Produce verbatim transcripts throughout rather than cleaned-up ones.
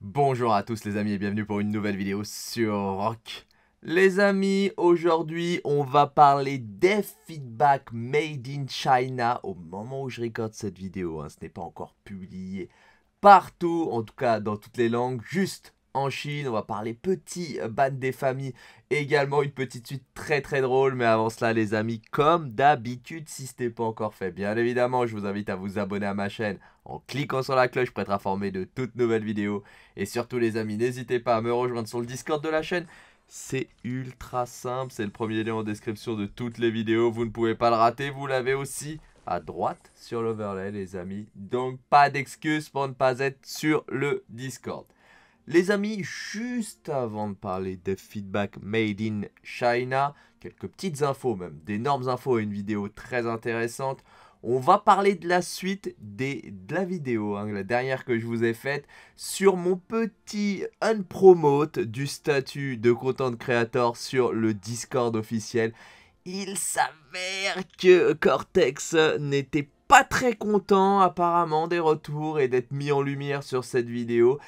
Bonjour à tous les amis et bienvenue pour une nouvelle vidéo sur R O C. Les amis, aujourd'hui on va parler des feedbacks made in China au moment où je recorde cette vidéo. Hein, ce n'est pas encore publié partout, en tout cas dans toutes les langues, juste en Chine. On va parler petit ban des familles, également une petite suite très très drôle. Mais avant cela les amis, comme d'habitude, si ce n'est pas encore fait, bien évidemment je vous invite à vous abonner à ma chaîne en cliquant sur la cloche pour être informé de toutes nouvelles vidéos. Et surtout les amis, n'hésitez pas à me rejoindre sur le Discord de la chaîne. C'est ultra simple, c'est le premier lien en description de toutes les vidéos, vous ne pouvez pas le rater, vous l'avez aussi à droite sur l'overlay les amis. Donc pas d'excuses pour ne pas être sur le Discord. Les amis, juste avant de parler des feedbacks made in China, quelques petites infos même, d'énormes infos et une vidéo très intéressante. On va parler de la suite des, de la vidéo, hein, la dernière que je vous ai faite, sur mon petit unpromote du statut de content creator sur le Discord officiel. Il s'avère que Cortex n'était pas très content apparemment des retours et d'être mis en lumière sur cette vidéo.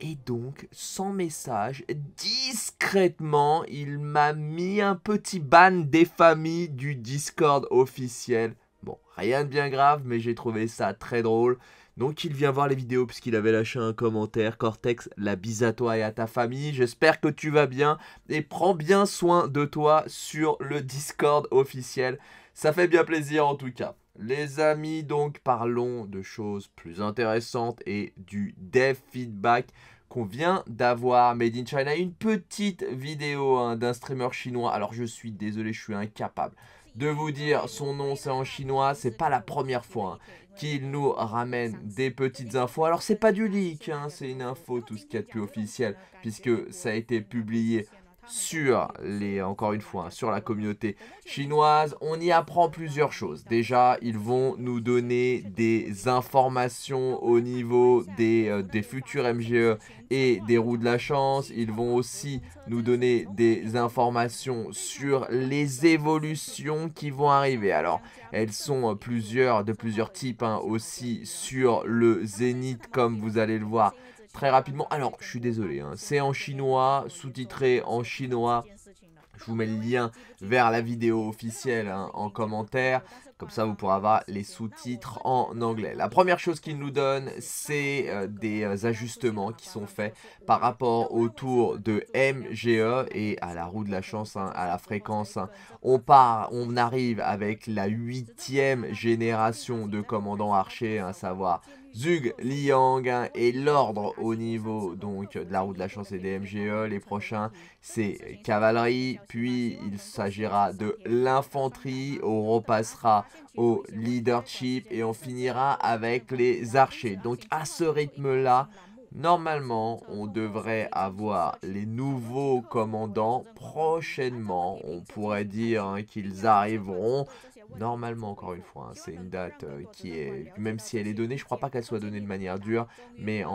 Et donc, sans message, discrètement, il m'a mis un petit ban des familles du Discord officiel. Bon, rien de bien grave, mais j'ai trouvé ça très drôle. Donc il vient voir les vidéos puisqu'il avait lâché un commentaire. Cortex, la bise à toi et à ta famille. J'espère que tu vas bien et prends bien soin de toi sur le Discord officiel. Ça fait bien plaisir en tout cas. Les amis, donc parlons de choses plus intéressantes et du dev feedback qu'on vient d'avoir made in China. Une petite vidéo hein, d'un streamer chinois. Alors je suis désolé, je suis incapable de vous dire son nom, c'est en chinois. C'est pas la première fois hein, qu'il nous ramène des petites infos. Alors c'est pas du leak, hein, c'est une info, tout ce qu'il y a de plus officiel, puisque ça a été publié sur les, encore une fois, hein, sur la communauté chinoise. On y apprend plusieurs choses. Déjà, ils vont nous donner des informations au niveau des, euh, des futurs M G E et des roues de la chance. Ils vont aussi nous donner des informations sur les évolutions qui vont arriver. Alors, elles sont euh, plusieurs, de plusieurs types, hein, aussi sur le Zénith, comme vous allez le voir très rapidement. Alors, je suis désolé, hein, c'est en chinois, sous-titré en chinois. Je vous mets le lien vers la vidéo officielle hein, en commentaire. Comme ça, vous pourrez avoir les sous-titres en anglais. La première chose qu'ils nous donnent, c'est euh, des euh, ajustements qui sont faits par rapport au tour de M G E et à la roue de la chance, hein, à la fréquence. Hein. On part, on arrive avec la huitième génération de commandants archers, hein, à savoir Zhuge Liang, hein, et l'ordre au niveau donc de la roue de la chance et des M G E. Les prochains, c'est cavalerie, puis il s'agira de l'infanterie, on repassera au leadership et on finira avec les archers. Donc à ce rythme-là, normalement, on devrait avoir les nouveaux commandants prochainement. On pourrait dire hein, qu'ils arriveront. Normalement, encore une fois, hein, c'est une date euh, qui est, même si elle est donnée, je ne crois pas qu'elle soit donnée de manière dure, mais en,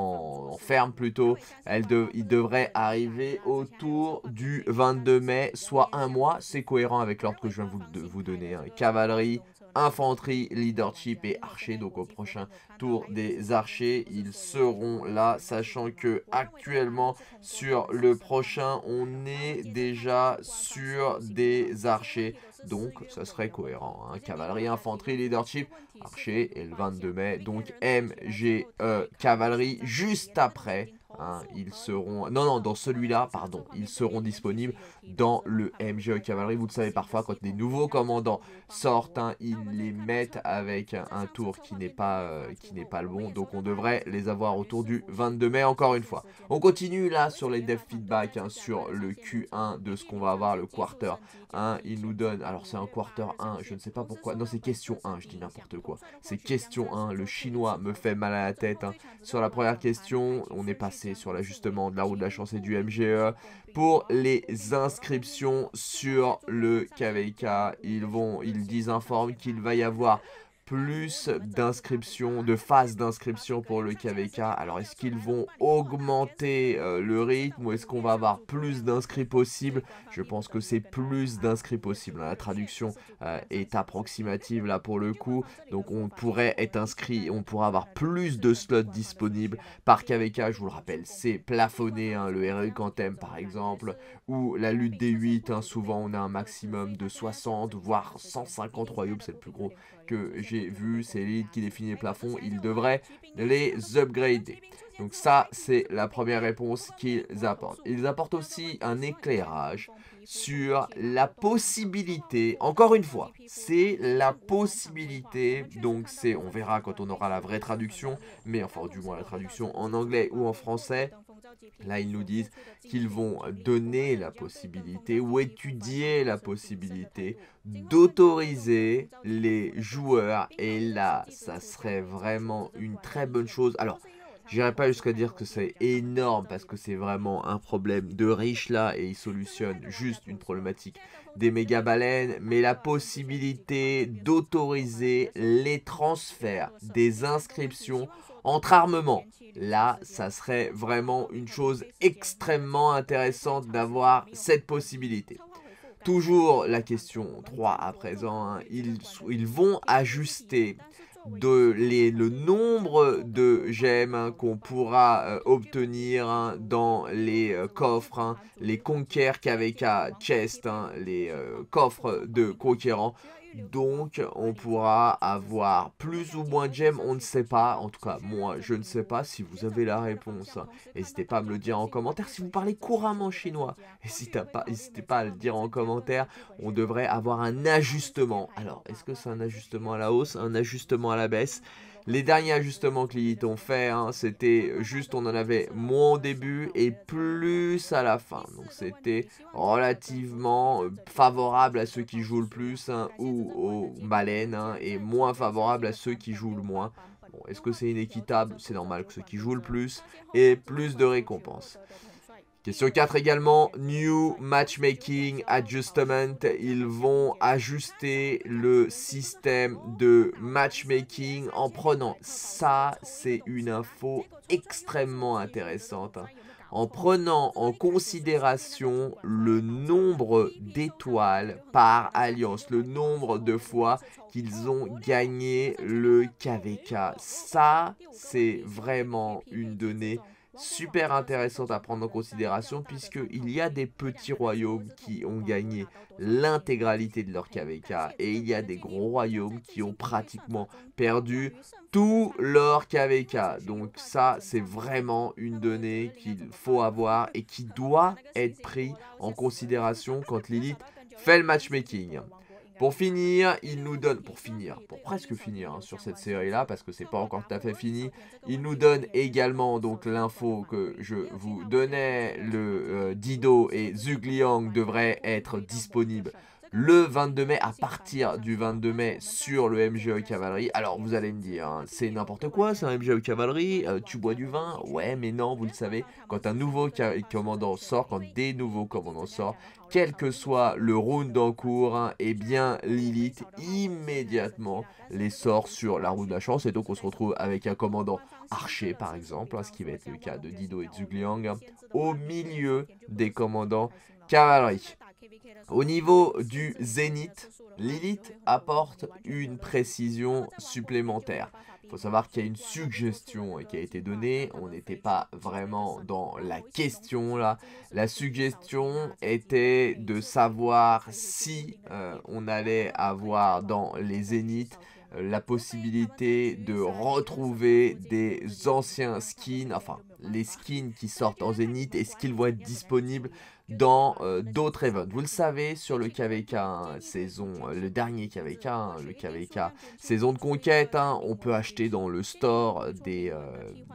en ferme plutôt, elle de, il devrait arriver autour du vingt-deux mai, soit un mois. C'est cohérent avec l'ordre que je viens vous, de vous donner. Hein. Cavalerie, infanterie, leadership et archers. Donc au prochain tour des archers, ils seront là, sachant que actuellement sur le prochain, on est déjà sur des archers. Donc, ça serait cohérent. Hein. Cavalerie, infanterie, leadership, archer et le vingt-deux mai. Donc, M G E, cavalerie, juste après. Hein, ils seront... Non, non, dans celui-là, pardon. Ils seront disponibles dans le M G E cavalerie. Vous le savez, parfois, quand les nouveaux commandants sortent, hein, ils les mettent avec un tour qui n'est pas, euh, qui n'est pas le bon. Donc, on devrait les avoir autour du vingt-deux mai, encore une fois. On continue là sur les dev feedback, hein, sur le Q un de ce qu'on va avoir, le quarter un. Ils nous donnent... Alors, c'est un quarter un, je ne sais pas pourquoi. Non, c'est question un, je dis n'importe quoi. C'est question un, le chinois me fait mal à la tête. Hein. Sur la première question, on est passé sur l'ajustement de la roue de la chance et du M G E. Pour les inscriptions sur le K V K, ils vont, ils disent informent qu'il va y avoir plus d'inscriptions, de phases d'inscription pour le K V K. Alors, est-ce qu'ils vont augmenter euh, le rythme ou est-ce qu'on va avoir plus d'inscrits possibles? Je pense que c'est plus d'inscrits possibles. La traduction euh, est approximative là pour le coup. Donc, on pourrait être inscrit, on pourra avoir plus de slots disponibles par K V K. Je vous le rappelle, c'est plafonné, hein, le R E Quantum par exemple, ou la lutte des huit. Hein, souvent, on a un maximum de soixante, voire cent cinquante royaumes. C'est le plus gros que j'ai vu, c'est l'élite qui définit les plafonds, ils devraient les upgrader. Donc ça, c'est la première réponse qu'ils apportent. Ils apportent aussi un éclairage sur la possibilité, encore une fois, c'est la possibilité, donc c'est, on verra quand on aura la vraie traduction, mais enfin du moins la traduction en anglais ou en français. Là, ils nous disent qu'ils vont donner la possibilité ou étudier la possibilité d'autoriser les joueurs. Et là, ça serait vraiment une très bonne chose. Alors, j'irai pas jusqu'à dire que c'est énorme parce que c'est vraiment un problème de riche là et ils solutionnent juste une problématique des méga baleines. Mais la possibilité d'autoriser les transferts des inscriptions entre armements. Là, ça serait vraiment une chose extrêmement intéressante d'avoir cette possibilité. Toujours la question trois à présent, hein, ils, ils vont ajuster de les, le nombre de gemmes hein, qu'on pourra euh, obtenir hein, dans les euh, coffres, hein, les conquêtes K V K chest, hein, les euh, coffres de conquérants. Donc, on pourra avoir plus ou moins de gemmes, on ne sait pas. En tout cas, moi, je ne sais pas. Si vous avez la réponse, n'hésitez pas à me le dire en commentaire. Si vous parlez couramment chinois, n'hésitez pas à le dire en commentaire. On devrait avoir un ajustement. Alors, est-ce que c'est un ajustement à la hausse, un ajustement à la baisse? Les derniers ajustements que l'élite ont fait, hein, c'était juste, on en avait moins au début et plus à la fin. Donc c'était relativement favorable à ceux qui jouent le plus hein, ou aux baleines hein, et moins favorable à ceux qui jouent le moins. Bon, est-ce que c'est inéquitable? C'est normal que ceux qui jouent le plus aient plus de récompenses. Question quatre également, New Matchmaking Adjustment. Ils vont ajuster le système de matchmaking en prenant, ça c'est une info extrêmement intéressante, hein, en prenant en considération le nombre d'étoiles par alliance, le nombre de fois qu'ils ont gagné le K V K. Ça c'est vraiment une donnée super intéressante à prendre en considération puisqu'il y a des petits royaumes qui ont gagné l'intégralité de leur K V K et il y a des gros royaumes qui ont pratiquement perdu tout leur K V K. Donc ça, c'est vraiment une donnée qu'il faut avoir et qui doit être prise en considération quand l'élite fait le matchmaking. Pour finir, il nous donne, pour finir, pour presque finir hein, sur cette série-là, parce que c'est pas encore tout à fait fini, il nous donne également donc l'info que je vous donnais, le euh, Dido et Zhuge Liang devraient être disponibles le vingt-deux mai, à partir du vingt-deux mai sur le M G E Cavalerie. Alors vous allez me dire, hein, c'est n'importe quoi, c'est un M G E Cavalerie, euh, tu bois du vin? Ouais, mais non, vous le savez, quand un nouveau commandant sort, quand des nouveaux commandants sortent, quel que soit le round en cours, hein, eh bien l'élite immédiatement les sort sur la roue de la chance. Et donc on se retrouve avec un commandant archer par exemple, hein, ce qui va être le cas de Dido et de Zhuge Liang, hein, au milieu des commandants cavalerie. Au niveau du Zénith, l'élite apporte une précision supplémentaire. Il faut savoir qu'il y a une suggestion qui a été donnée. On n'était pas vraiment dans la question là. La suggestion était de savoir si euh, on allait avoir dans les Zéniths euh, la possibilité de retrouver des anciens skins, enfin les skins qui sortent en Zénith, et ce qu'ils vont être disponibles dans euh, d'autres events. Vous le savez, sur le K V K hein, saison, euh, le dernier K V K, hein, le K V K saison de conquête, hein, on peut acheter dans le store des, euh,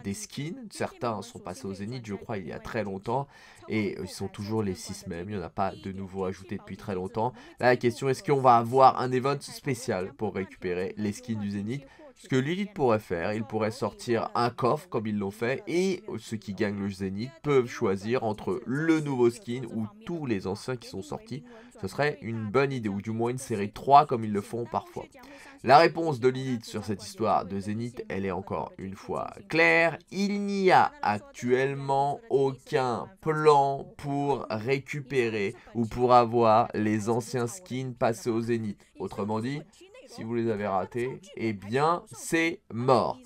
des skins. Certains sont passés au Zénith, je crois, il y a très longtemps, et ils sont toujours les six mêmes, il n'y en a pas de nouveau ajouté depuis très longtemps. Là, la question, est-ce qu'on va avoir un event spécial pour récupérer les skins du Zénith? Ce que l'élite pourrait faire, ils pourraient sortir un coffre comme ils l'ont fait, et ceux qui gagnent le Zénith peuvent choisir entre le nouveau skin ou tous les anciens qui sont sortis. Ce serait une bonne idée, ou du moins une série trois comme ils le font parfois. La réponse de l'élite sur cette histoire de Zénith, elle est encore une fois claire. Il n'y a actuellement aucun plan pour récupérer ou pour avoir les anciens skins passés au Zénith. Autrement dit, si vous les avez ratés, eh bien c'est mort.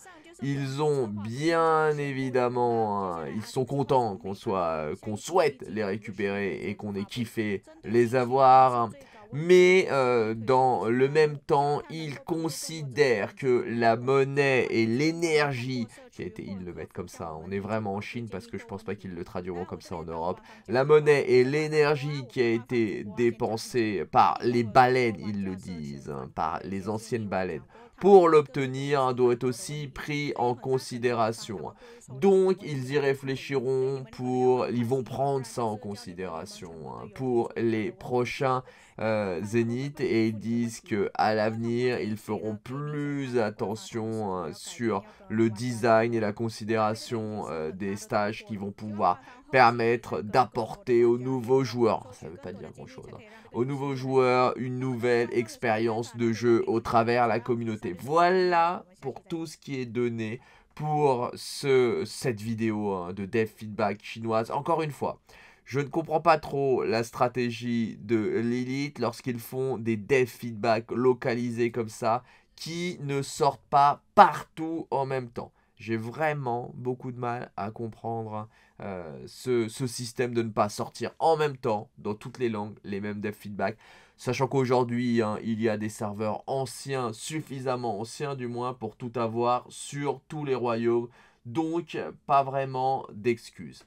Ils ont bien évidemment, hein, ils sont contents qu'on soit, euh, qu'on souhaite les récupérer et qu'on ait kiffé les avoir. Mais euh, dans le même temps, ils considèrent que la monnaie et l'énergie, qui a été, ils le mettent comme ça, on est vraiment en Chine parce que je pense pas qu'ils le traduiront comme ça en Europe. La monnaie et l'énergie qui a été dépensée par les baleines, ils le disent, hein, par les anciennes baleines, pour l'obtenir doit être aussi pris en considération. Donc ils y réfléchiront pour, ils vont prendre ça en considération hein, pour les prochains euh, Zénith, et ils disent que à l'avenir ils feront plus attention hein, sur le design et la considération euh, des stages qui vont pouvoir permettre d'apporter aux nouveaux joueurs, ça ne veut pas dire grand chose, hein, aux nouveaux joueurs une nouvelle expérience de jeu au travers la communauté. Voilà pour tout ce qui est donné pour ce, cette vidéo hein, de dev feedback chinoise. Encore une fois, je ne comprends pas trop la stratégie de l'élite lorsqu'ils font des dev feedback localisés comme ça qui ne sortent pas partout en même temps. J'ai vraiment beaucoup de mal à comprendre euh, ce, ce système de ne pas sortir en même temps, dans toutes les langues, les mêmes dev feedback. Sachant qu'aujourd'hui, hein, il y a des serveurs anciens, suffisamment anciens du moins, pour tout avoir sur tous les royaumes. Donc, pas vraiment d'excuses.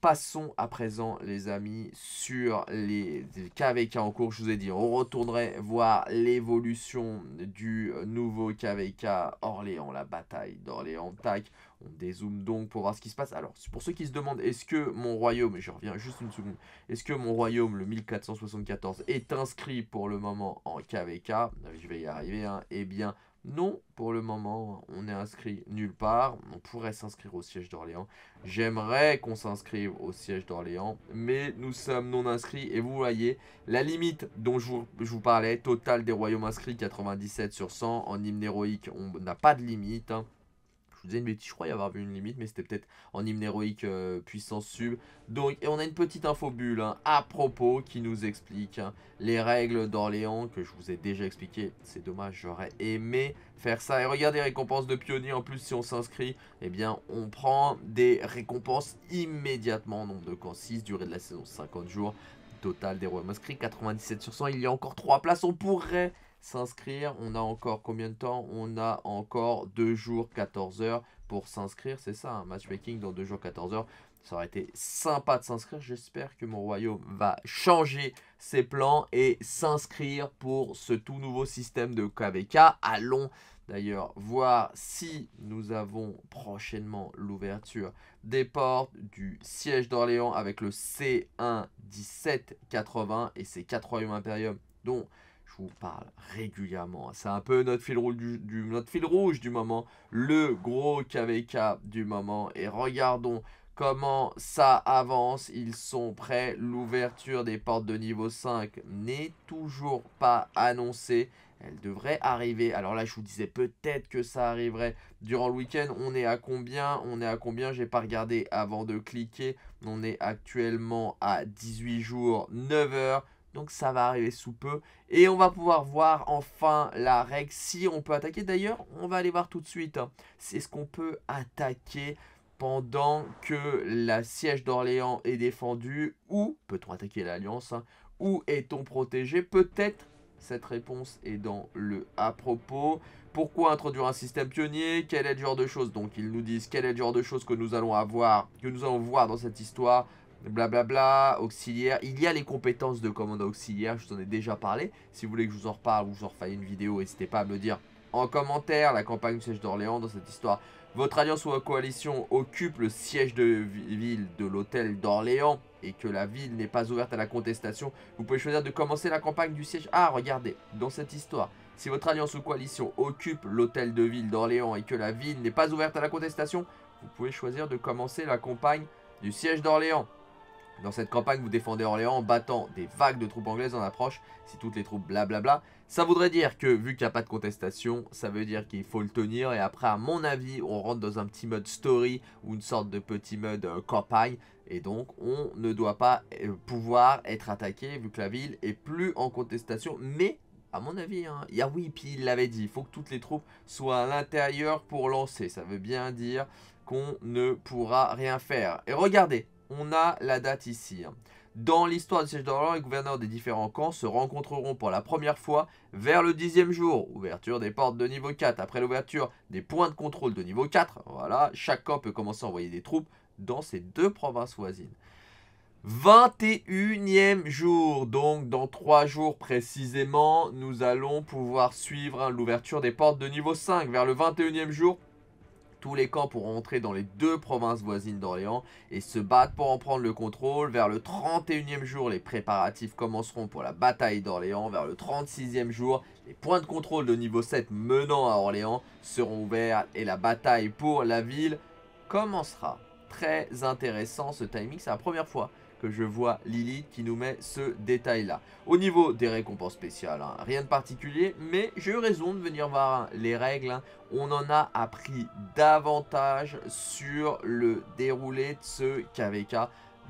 Passons à présent, les amis, sur les, les K V K en cours. Je vous ai dit, on retournerait voir l'évolution du nouveau K V K Orléans, la bataille d'Orléans. Tac, on dézoome donc pour voir ce qui se passe. Alors, pour ceux qui se demandent, est-ce que mon royaume, je reviens juste une seconde, est-ce que mon royaume, le mille quatre cent soixante-quatorze, est inscrit pour le moment en K V K? Je vais y arriver, hein. Eh bien, non, pour le moment, on est inscrit nulle part. On pourrait s'inscrire au siège d'Orléans. J'aimerais qu'on s'inscrive au siège d'Orléans, mais nous sommes non inscrits. Et vous voyez, la limite dont je vous, je vous parlais, total des royaumes inscrits, quatre-vingt-dix-sept sur cent. En hymne héroïque, on n'a pas de limite. Hein. Je vous disais une bêtise, je crois y avoir vu une limite, mais c'était peut-être en hymne héroïque euh, puissance sub. Donc, et on a une petite infobulle hein, à propos qui nous explique hein, les règles d'Orléans que je vous ai déjà expliqué. C'est dommage, j'aurais aimé faire ça. Et regardez, récompenses de pionniers. En plus, si on s'inscrit, eh bien, on prend des récompenses immédiatement. Nombre de camps six, durée de la saison cinquante jours. Total des royaumes inscrits, quatre-vingt-dix-sept sur cent. Il y a encore trois places, on pourrait s'inscrire. On a encore combien de temps? On a encore deux jours, quatorze heures pour s'inscrire. C'est ça, un matchmaking dans deux jours, quatorze heures. Ça aurait été sympa de s'inscrire. J'espère que mon royaume va changer ses plans et s'inscrire pour ce tout nouveau système de K V K. Allons d'ailleurs voir si nous avons prochainement l'ouverture des portes du siège d'Orléans avec le C un dix-sept quatre-vingts et ses quatre royaumes impérium dont je vous parle régulièrement. C'est un peu notre fil rouge du, du, notre fil rouge du moment, le gros K V K du moment. Et regardons comment ça avance. Ils sont prêts. L'ouverture des portes de niveau cinq n'est toujours pas annoncée. Elle devrait arriver. Alors là, je vous disais peut-être que ça arriverait durant le week-end. On est à combien? On est à combien? J'ai pas regardé avant de cliquer. On est actuellement à dix-huit jours, neuf heures. Donc ça va arriver sous peu. Et on va pouvoir voir enfin la règle si on peut attaquer. D'ailleurs, on va aller voir tout de suite. Hein. C'est ce qu'on peut attaquer pendant que la siège d'Orléans est défendue. Ou peut-on attaquer l'Alliance hein, ou est-on protégé? Peut-être cette réponse est dans le à propos. Pourquoi introduire un système pionnier? Quel est le genre de choses? Donc ils nous disent quel est le genre de choses que nous allons avoir, que nous allons voir dans cette histoire. Blablabla, bla bla, auxiliaire, il y a les compétences de commandant auxiliaire, je vous en ai déjà parlé. Si vous voulez que je vous en reparle ou que je vous en refasse une vidéo, n'hésitez pas à me le dire en commentaire. La campagne du siège d'Orléans dans cette histoire. Votre alliance ou la coalition occupe le siège de ville de l'hôtel d'Orléans et que la ville n'est pas ouverte à la contestation. Vous pouvez choisir de commencer la campagne du siège. Ah, regardez, dans cette histoire, Si votre alliance ou coalition occupe l'hôtel de ville d'Orléans et que la ville n'est pas ouverte à la contestation, vous pouvez choisir de commencer la campagne du siège d'Orléans. Dans cette campagne, vous défendez Orléans en battant des vagues de troupes anglaises en approche. Si toutes les troupes blablabla, ça voudrait dire que vu qu'il n'y a pas de contestation, ça veut dire qu'il faut le tenir. Et après, à mon avis, on rentre dans un petit mode story ou une sorte de petit mode euh, campagne. Et donc, on ne doit pas euh, pouvoir être attaqué vu que la ville est plus en contestation. Mais, à mon avis, hein, y a, oui, puis il l'avait dit, il faut que toutes les troupes soient à l'intérieur pour lancer. Ça veut bien dire qu'on ne pourra rien faire. Et regardez, on a la date ici. Dans l'histoire du siège d'Orléans, les gouverneurs des différents camps se rencontreront pour la première fois vers le dixième jour. Ouverture des portes de niveau quatre. Après l'ouverture des points de contrôle de niveau quatre, voilà, chaque camp peut commencer à envoyer des troupes dans ces deux provinces voisines. vingt et unième jour, donc dans trois jours précisément, nous allons pouvoir suivre hein, l'ouverture des portes de niveau cinq. Vers le vingt et unième jour, tous les camps pourront entrer dans les deux provinces voisines d'Orléans et se battre pour en prendre le contrôle. Vers le trente et unième jour, les préparatifs commenceront pour la bataille d'Orléans. Vers le trente-sixième jour, les points de contrôle de niveau sept menant à Orléans seront ouverts et la bataille pour la ville commencera. Très intéressant ce timing, c'est la première fois que je vois Lilith qui nous met ce détail-là. Au niveau des récompenses spéciales, hein, rien de particulier, mais j'ai eu raison de venir voir hein, les règles. Hein, on en a appris davantage sur le déroulé de ce K V K.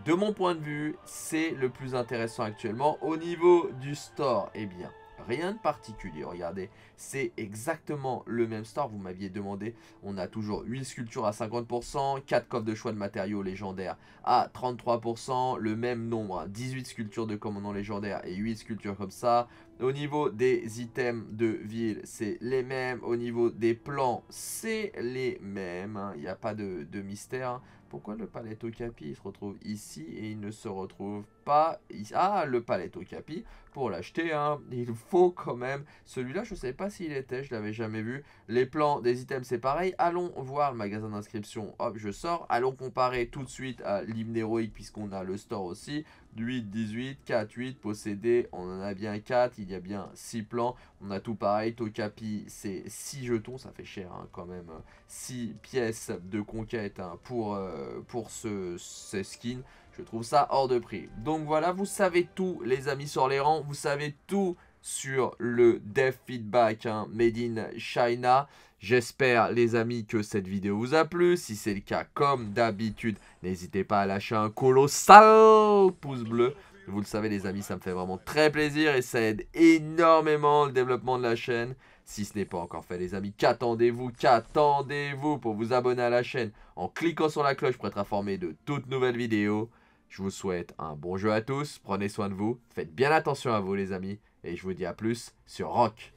De mon point de vue, c'est le plus intéressant actuellement. Au niveau du store, eh bien, rien de particulier. Regardez, c'est exactement le même store. Vous m'aviez demandé, on a toujours huit sculptures à cinquante pour cent, quatre coffres de choix de matériaux légendaires à trente-trois pour cent, le même nombre, hein, dix-huit sculptures de commandants légendaires et huit sculptures comme ça. Au niveau des items de ville, c'est les mêmes. Au niveau des plans, c'est les mêmes. Il n'y a pas de, de mystère. Hein. Pourquoi le palais Okapi, il se retrouve ici et il ne se retrouve pas ici? Ah, le palais Okapi, pour l'acheter, hein, il faut quand même. Celui-là, je ne savais pas s'il était, je ne l'avais jamais vu. Les plans des items, c'est pareil. Allons voir le magasin d'inscription. Hop, je sors. Allons comparer tout de suite à l'hymne héroïque puisqu'on a le store aussi. huit, dix-huit, quatre, huit, possédé, on en a bien quatre, il y a bien six plans, on a tout pareil, Tokapi c'est six jetons, ça fait cher hein, quand même, six pièces de conquête hein, pour, euh, pour ce, ce skin, je trouve ça hors de prix. Donc voilà, vous savez tout les amis sur les rangs, vous savez tout sur le dev feedback hein, Made in China. J'espère les amis que cette vidéo vous a plu. Si c'est le cas, comme d'habitude, n'hésitez pas à lâcher un colossal pouce bleu. Vous le savez les amis, ça me fait vraiment très plaisir et ça aide énormément le développement de la chaîne. Si ce n'est pas encore fait les amis, qu'attendez-vous, qu'attendez-vous pour vous abonner à la chaîne en cliquant sur la cloche pour être informé de toutes nouvelles vidéos. Je vous souhaite un bon jeu à tous, prenez soin de vous, faites bien attention à vous les amis. Et je vous dis à plus sur R O C.